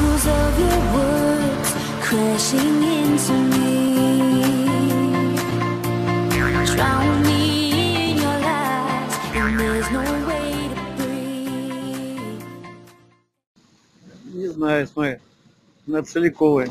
echoes of your words crashing into me, drown me in your lies, and there's no way to breathe. Не знаю, смотри, на Целиковой.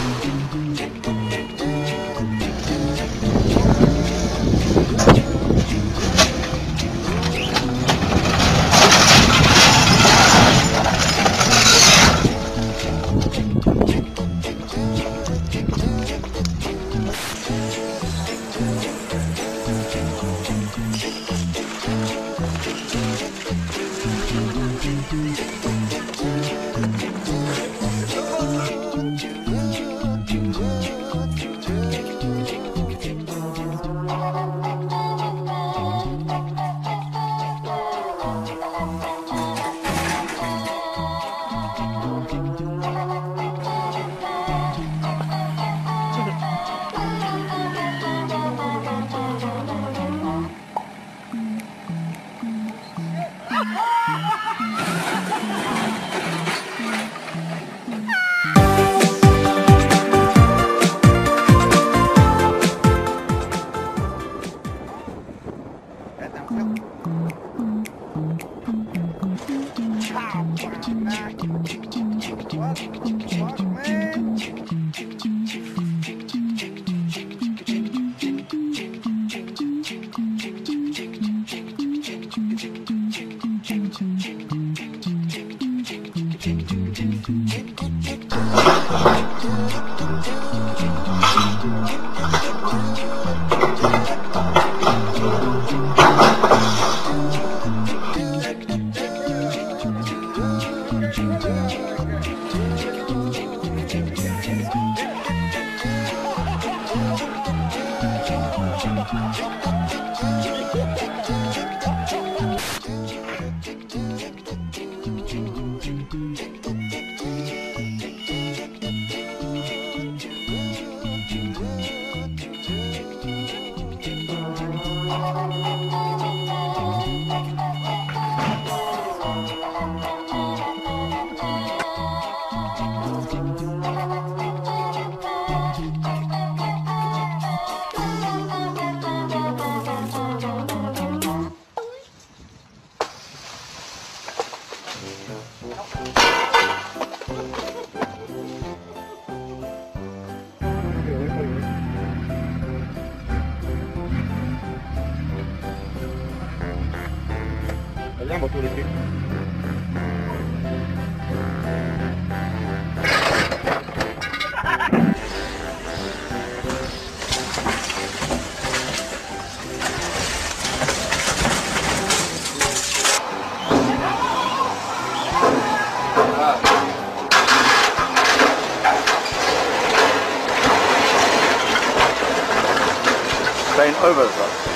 Over.